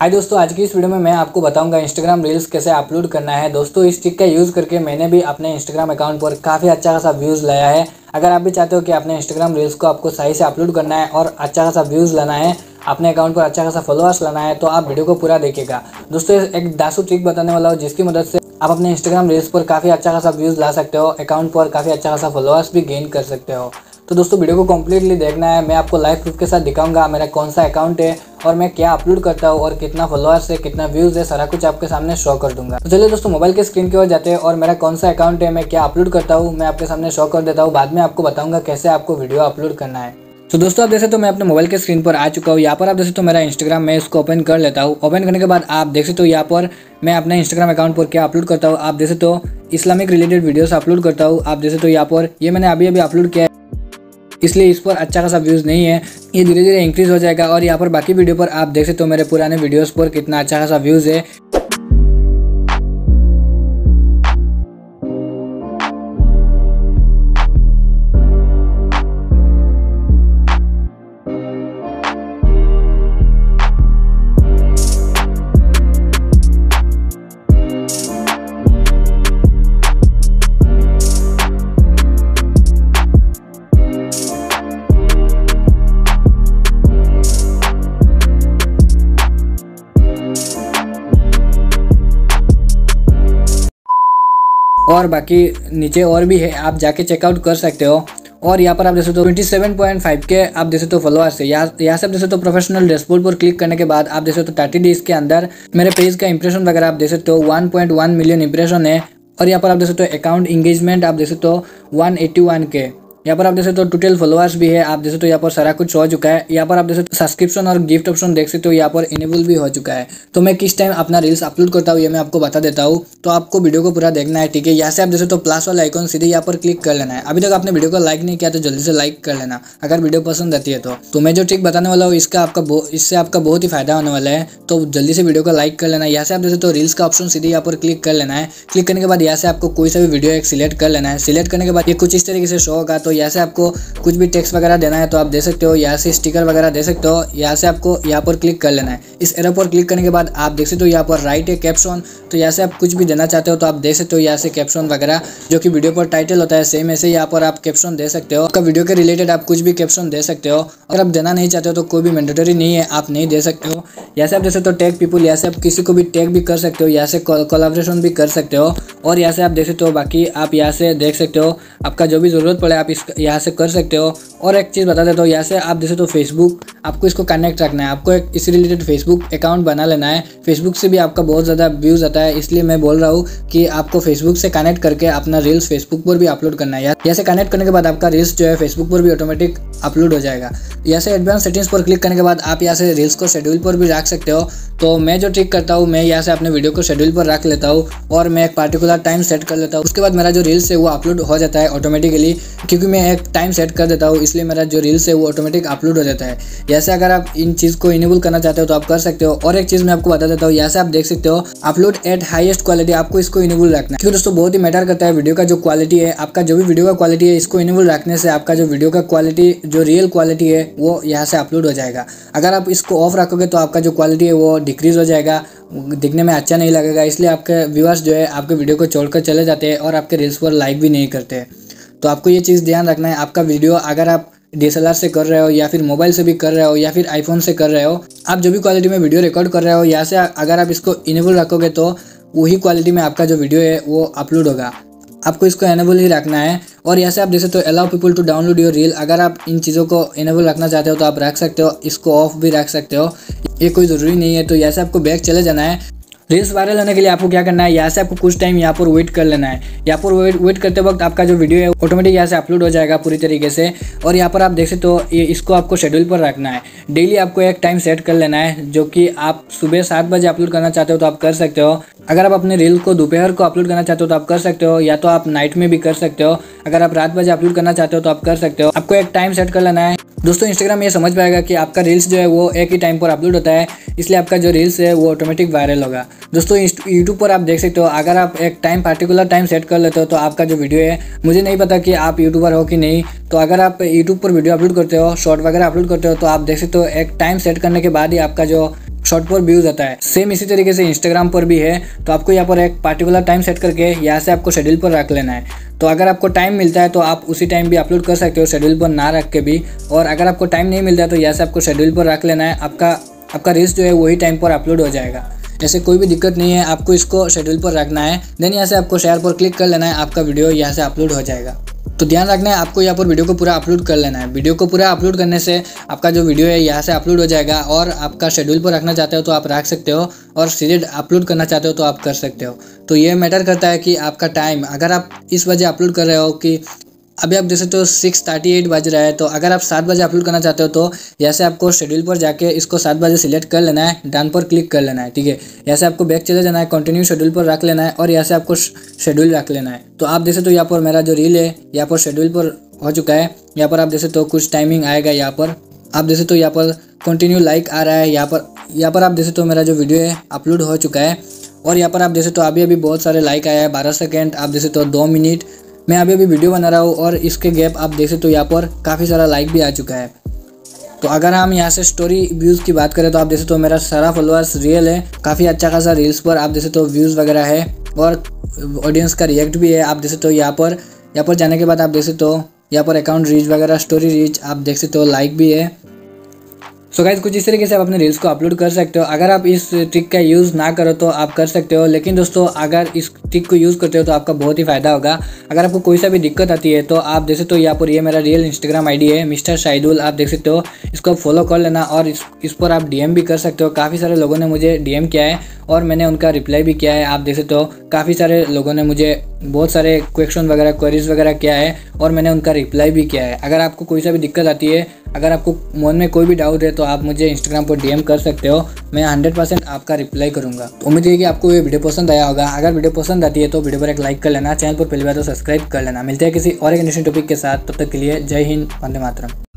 हाय दोस्तों, आज की इस वीडियो में मैं आपको बताऊंगा इंस्टाग्राम रील्स कैसे अपलोड करना है। दोस्तों इस ट्रिक का यूज़ करके मैंने भी अपने इंस्टाग्राम अकाउंट पर काफ़ी अच्छा खासा व्यूज़ लाया है। अगर आप भी चाहते हो कि अपने इंस्टाग्राम रील्स को आपको सही से अपलोड करना है और अच्छा खासा व्यूज़ लाना है, अपने अकाउंट पर अच्छा खासा फॉलोअर्स लाना है, तो आप वीडियो को पूरा देखिएगा। दोस्तों एक दासू ट्रिक बताने वाला हूँ जिसकी मदद से आप अपने इंस्टाग्राम रील्स पर काफ़ी अच्छा खासा व्यूज़ ला सकते हो, अकाउंट पर काफ़ी अच्छा खासा फॉलोअर्स भी गेन कर सकते हो। तो दोस्तों वीडियो को कम्प्लीटली देखना है, मैं आपको लाइव प्रूफ के साथ दिखाऊंगा मेरा कौन सा अकाउंट है और मैं क्या अपलोड करता हूँ और कितना फॉलोअर्स है, कितना व्यूज़ है, सारा कुछ आपके सामने शो कर दूंगा। तो चलिए दोस्तों मोबाइल के स्क्रीन की ओर जाते हैं और मेरा कौन सा अकाउंट है, मैं क्या अपलोड करता हूँ, मैं आपके सामने शो कर देता हूँ। बाद में आपको बताऊँगा कैसे आपको वीडियो अपलोड करना है। तो दोस्तों आप जैसे तो मैं अपने मोबाइल के स्क्रीन पर आ चुका हूँ। यहाँ पर आप जैसे तो मेरा इंस्टाग्राम मैं इसको ओपन कर लेता हूँ। ओपन करने के बाद आप देख सकते हो यहाँ पर मैं अपने इंस्टाग्राम अकाउंट पर क्या अपलोड करता हूँ। आप जैसे तो इस्लामिक रिलेटेड वीडियोस अपलोड करता हूँ। आप जैसे तो यहाँ पर ये मैंने अभी अभी अपलोड किया है, इसलिए इस पर अच्छा खासा व्यूज़ नहीं है, ये धीरे धीरे इंक्रीज़ हो जाएगा। और यहाँ पर बाकी वीडियो पर आप देख सकते हो मेरे पुराने वीडियोस पर कितना अच्छा खासा व्यूज़ है। और बाकी नीचे और भी है, आप जाके चेकआउट कर सकते हो। और यहाँ पर आप जैसे तो 27.5 के आप जैसे तो फॉलोअर्स है। यहाँ से आप जैसे तो प्रोफेशनल डैशबोर्ड पर क्लिक करने के बाद आप जैसे तो 30 डेज के अंदर मेरे पेज का इंप्रेशन वगैरह आप जैसे तो 1.1 मिलियन इंप्रेशन है। और यहाँ पर आप जैसे तो अकाउंट इंगेजमेंट आप जैसे तो 181 के। यहाँ पर आप जैसे तो टोटल फॉलोअर्स भी है, आप जैसे तो यहाँ पर सारा कुछ हो चुका है। यहाँ पर आप जैसे तो सब्सक्रिप्शन और गिफ्ट ऑप्शन देख सकते हो, यहाँ पर इनेबल भी हो चुका है। तो मैं किस टाइम अपना रील्स अपलोड करता हूँ ये मैं आपको बता देता हूँ, तो आपको वीडियो को पूरा देखना है, ठीक है। यहाँ से आप जैसे तो प्लस वाला आइकॉन सीधे यहाँ पर क्लिक कर लेना है। अभी तक आपने वीडियो को लाइक नहीं किया तो जल्दी से लाइक कर लेना अगर वीडियो पसंद आती है तो मैं जो ट्रिक बताने वाला हूँ इससे आपका बहुत ही फायदा होने वाला है। तो जल्दी से वीडियो को लाइक कर लेना। यहाँ से आप जैसे तो रील्स का ऑप्शन सीधे यहाँ पर क्लिक कर लेना है। क्लिक करने के बाद यहाँ से आपको कोई सा भी वीडियो एक सिलेक्ट कर लेना है। सिलेक्ट करने के बाद ये कुछ इस तरीके से शो होगा। तो यहाँ से आपको कुछ भी टेक्स्ट वगैरह देना है तो आप दे सकते हो, यहाँ से स्टिकर वगैरह दे सकते हो। यहाँ से आपको यहाँ पर क्लिक कर लेना है। इस एरो पर क्लिक करने के बाद आप देख सकते हो यहाँ पर राइट है कैप्शन। तो यहाँ से आप कुछ भी देना चाहते हो तो आप दे सकते हो। यहाँ से कैप्शन वगैरह जो कि वीडियो पर टाइटल होता है सेम ऐसे यहाँ पर आप कैप्शन दे सकते हो। आपका वीडियो के रिलेटेड आप कुछ भी कैप्शन दे सकते हो। अगर आप देना नहीं चाहते हो तो कोई भी मैंडेटरी नहीं है, आप नहीं दे सकते हो। यहाँ से आप जैसे तो टैग पीपल, यहाँ से आप किसी को भी टैग भी कर सकते हो, यहाँ से कोलैबोरेशन भी कर सकते हो। और यहाँ से आप देख सकते हो, बाकी आप यहाँ से देख सकते हो, आपका जो भी ज़रूरत पड़े आप यहाँ से कर सकते हो। और एक चीज़ बता देता हूँ, यहाँ से आप जैसे तो फेसबुक आपको इसको कनेक्ट रखना है, आपको एक इस रिलेटेड फेसबुक अकाउंट बना लेना है। फेसबुक से भी आपका बहुत ज़्यादा व्यूज़ आता है, इसलिए मैं बोल रहा हूँ कि आपको फेसबुक से कनेक्ट करके अपना रील्स फेसबुक पर भी अपलोड करना है। यहाँ से कनेक्ट करने के बाद आपका रील्स जो है फेसबुक पर भी ऑटोमेटिक अपलोड हो जाएगा। यहाँ से एडवांस सेटिंग्स पर क्लिक करने के बाद आप यहाँ से रील्स को शेड्यूल पर भी रख सकते हो। तो मैं जो ट्रिक करता हूँ, मैं यहाँ से अपने वीडियो को शेड्यूल पर रख लेता हूँ और मैं एक पार्टिकुलर टाइम सेट कर लेता हूँ। उसके बाद मेरा जो रील्स है वो अपलोड हो जाता है ऑटोमेटिकली, क्योंकि मैं एक टाइम सेट कर देता हूँ, इसलिए मेरा जो रील्स है वो ऑटोमेटिक अपलोड हो जाता है। जैसे अगर आप इन चीज़ को इनेबल करना चाहते हो तो आप कर सकते हो। और एक चीज़ मैं आपको बता देता हूँ, यहाँ से आप देख सकते हो अपलोड एट हाईएस्ट क्वालिटी, आपको इसको इनेबल रखना है। क्योंकि दोस्तों बहुत ही मैटर करता है वीडियो का जो क्वालिटी है, आपका जो भी वीडियो का क्वालिटी है इसको इनेबल रखने से आपका जो वीडियो का क्वालिटी जो रियल क्वालिटी है वो यहाँ से अपलोड हो जाएगा। अगर आप इसको ऑफ रखोगे तो आपका जो क्वालिटी है वो डिक्रीज़ हो जाएगा, दिखने में अच्छा नहीं लगेगा, इसलिए आपके व्यूअर्स जो है आपके वीडियो को छोड़कर चले जाते हैं और आपके रील्स पर लाइक भी नहीं करते। तो आपको ये चीज़ ध्यान रखना है। आपका वीडियो अगर आप DSLR से कर रहे हो या फिर मोबाइल से भी कर रहे हो या फिर iPhone से कर रहे हो, आप जो भी क्वालिटी में वीडियो रिकॉर्ड कर रहे हो, यहाँ से अगर आप इसको इनेबल रखोगे तो वही क्वालिटी में आपका जो वीडियो है वो अपलोड होगा। आपको इसको इनेबल ही रखना है। और यहाँ से आप जैसे तो allow people to download your reel, अगर आप इन चीज़ों को इनेबल रखना चाहते हो तो आप रख सकते हो, इसको ऑफ भी रख सकते हो, ये कोई ज़रूरी नहीं है। तो यहाँ से आपको बैक चले जाना है। रील्स वायरल होने के लिए आपको क्या करना है, यहाँ से आपको कुछ टाइम यहाँ पर वेट कर लेना है। यहाँ पर वेट करते वक्त आपका जो वीडियो है ऑटोमेटिक यहाँ से अपलोड हो जाएगा पूरी तरीके से। और यहाँ पर आप देख सकते हो, ये इसको आपको शेड्यूल पर रखना है। डेली आपको एक टाइम सेट कर लेना है, जो कि आप सुबह 7 बजे अपलोड करना चाहते हो तो आप कर सकते हो। अगर आप अपने रील को दोपहर को अपलोड करना चाहते हो तो आप कर सकते हो, या तो आप नाइट में भी कर सकते हो। अगर आप रात बजे अपलोड करना चाहते हो तो आप कर सकते हो, आपको एक टाइम सेट कर लेना है। दोस्तों इंस्टाग्राम ये समझ पाएगा कि आपका रील्स जो है वो एक ही टाइम पर अपलोड होता है, इसलिए आपका जो रील्स है वो ऑटोमेटिक वायरल होगा। दोस्तों यूट्यूब पर आप देख सकते हो, अगर आप एक टाइम पार्टिकुलर टाइम सेट कर लेते हो तो आपका जो वीडियो है, मुझे नहीं पता कि आप यूट्यूबर हो कि नहीं, तो अगर आप यूट्यूब पर वीडियो अपलोड करते हो, शॉर्ट वगैरह अपलोड करते हो, तो आप देख सकते हो एक टाइम सेट करने के बाद ही आपका जो शॉर्ट पर व्यूज आता है। सेम इसी तरीके से इंस्टाग्राम पर भी है, तो आपको यहाँ पर एक पार्टिकुलर टाइम सेट करके यहाँ से आपको शेड्यूल पर रख लेना है। तो अगर आपको टाइम मिलता है तो आप उसी टाइम भी अपलोड कर सकते हो, शेड्यूल पर ना रख के भी। और अगर आपको टाइम नहीं मिलता है तो यहाँ से आपको शेड्यूल पर रख लेना है, आपका रील्स जो है वही टाइम पर अपलोड हो जाएगा। ऐसे कोई भी दिक्कत नहीं है, आपको इसको शेड्यूल पर रखना है। देन यहाँ से आपको शेयर पर क्लिक कर लेना है, आपका वीडियो यहाँ से अपलोड हो जाएगा। तो ध्यान रखना है, आपको यहाँ पर वीडियो को पूरा अपलोड कर लेना है। वीडियो को पूरा अपलोड करने से आपका जो वीडियो है यहाँ से अपलोड हो जाएगा। और आपका शेड्यूल पर रखना चाहते हो तो आप रख सकते हो, और सीधे अपलोड करना चाहते हो तो आप कर सकते हो। तो ये मैटर करता है कि आपका टाइम, अगर आप इस बजे अपलोड कर रहे हो कि अभी आप जैसे तो 6:38 बज रहा है, तो अगर आप 7 बजे अपलोड करना चाहते हो तो यहाँ से आपको शेड्यूल पर जाके इसको 7 बजे सिलेक्ट कर लेना है, डन पर क्लिक कर लेना है। ठीक है, यहाँ से आपको बैक चले जाना है, कंटिन्यू शेड्यूल पर रख लेना है और यहाँ से आपको शेड्यूल रख लेना है। तो आप जैसे तो यहाँ पर मेरा जो रील है यहाँ पर शेड्यूल पर हो चुका है। यहाँ पर आप जैसे तो कुछ टाइमिंग आएगा, यहाँ पर आप जैसे तो यहाँ पर कंटिन्यू लाइक आ रहा है। यहाँ पर आप जैसे तो मेरा जो वीडियो है अपलोड हो चुका है। और यहाँ पर आप जैसे तो अभी बहुत सारे लाइक आया है, 12 सेकेंड, आप जैसे तो 2 मिनट मैं अभी वीडियो बना रहा हूँ, और इसके गैप आप देख सकते हो यहाँ पर काफ़ी सारा लाइक भी आ चुका है। तो अगर हम यहाँ से स्टोरी व्यूज़ की बात करें तो आप देख सकते हो मेरा सारा फॉलोअर्स रियल है, काफ़ी अच्छा खासा रील्स पर आप देख सकते हो व्यूज़ वगैरह है और ऑडियंस का रिएक्ट भी है। आप देख सकते हो यहाँ पर जाने के बाद आप देख सकते हो यहाँ पर अकाउंट रीच वगैरह, स्टोरी रीच, आप देख सकते हो लाइक भी है। सो गाइस, कुछ इस तरीके से आप अपने रील्स को अपलोड कर सकते हो। अगर आप इस ट्रिक का यूज़ ना करो तो आप कर सकते हो, लेकिन दोस्तों अगर इस ट्रिक को यूज़ करते हो तो आपका बहुत ही फ़ायदा होगा। अगर आपको कोई सा भी दिक्कत आती है तो आप देख सकते हो यहाँ पर ये मेरा रियल इंस्टाग्राम आईडी है, मिस्टर शाहिदुल, आप देख सकते हो। इसको फॉलो कर लेना और इस पर आप DM भी कर सकते हो। काफ़ी सारे लोगों ने मुझे DM किया है और मैंने उनका रिप्लाई भी किया है। आप देख सकते हो काफ़ी सारे लोगों ने मुझे बहुत सारे क्वेश्चन वगैरह, क्वेरीज वगैरह किया है और मैंने उनका रिप्लाई भी किया है। अगर आपको कोई सा भी दिक्कत आती है, अगर आपको मन में कोई भी डाउट है तो आप मुझे इंस्टाग्राम पर DM कर सकते हो, मैं 100% आपका रिप्लाई करूँगा। उम्मीद है कि आपको ये वीडियो पसंद आया होगा। अगर वीडियो पसंद आती है तो वीडियो पर एक लाइक कर लेना, चैनल पर पहली बार तो सब्सक्राइब कर लेना। मिलते हैं किसी और एक इंटरेस्टिंग टॉपिक के साथ, तब तक के लिए जय हिंद, वंदे मातरम।